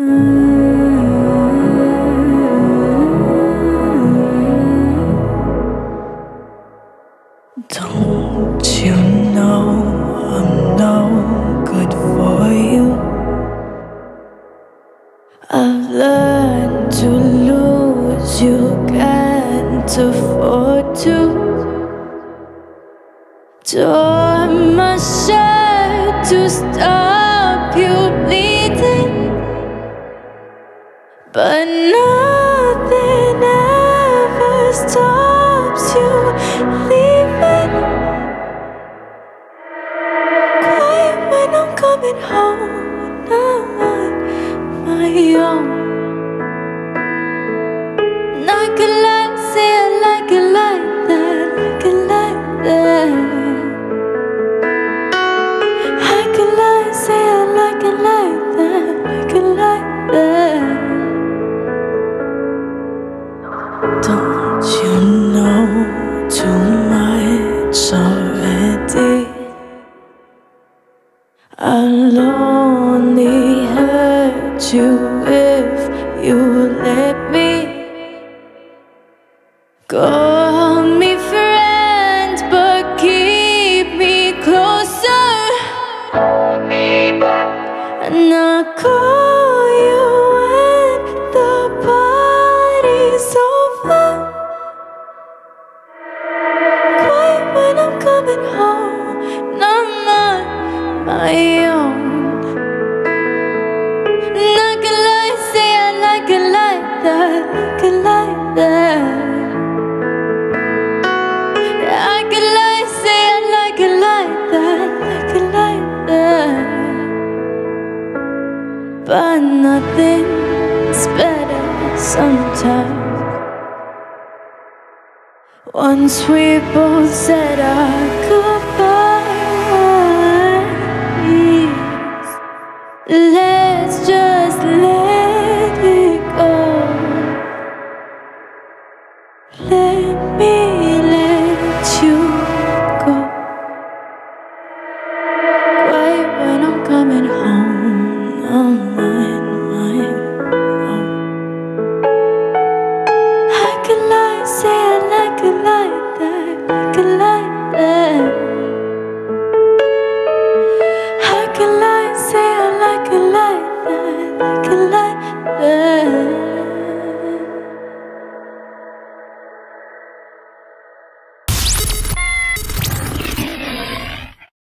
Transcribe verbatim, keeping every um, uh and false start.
Don't you know I'm no good for you? I've learned to lose, you can't afford to. Tore my shirt to stop you bleeding, but nothing ever stops you leaving. Coming home, now I'm on my own. And I could like, see it like it like that, like it like that. I could like, see it like it like that, like it like that. Don't you know too much already? I'll only hurt you if you let me. Call me friend, but keep me closer, and I'll call you when the party's over. Quiet when I'm coming home, and I'm on my but nothing's better sometimes. Once we both said our goodbyes, let's just let it go. Let me let you go. Quiet when I'm coming home. I'm I can lie, say I like it like that, like it